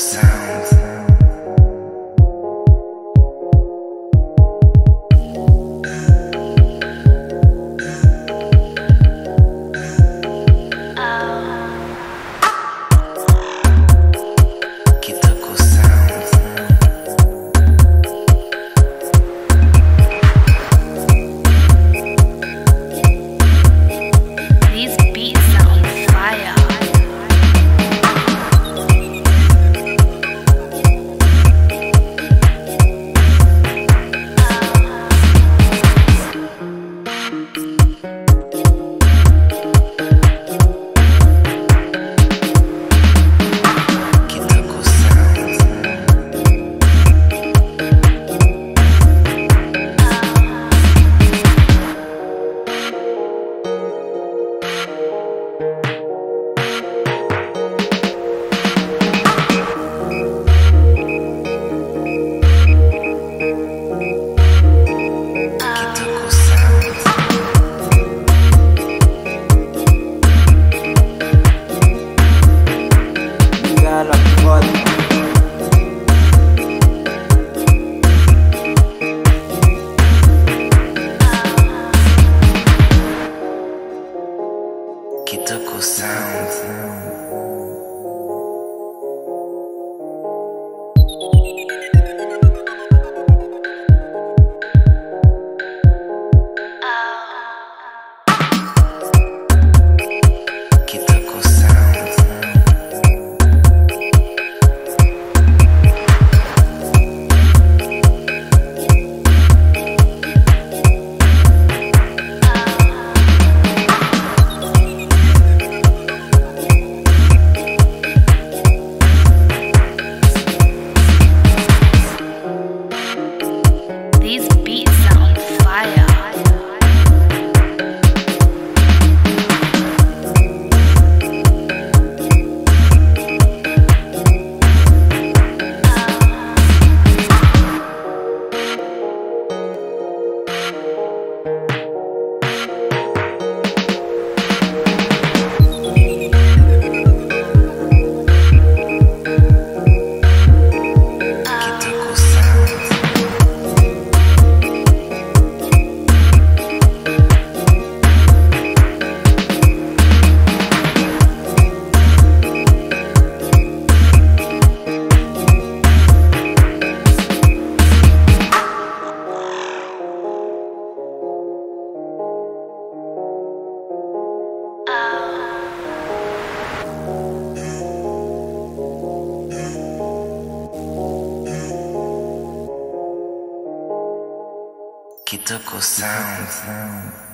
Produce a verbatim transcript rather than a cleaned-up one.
Sound. Kitoko Sound. Kitoko Sound.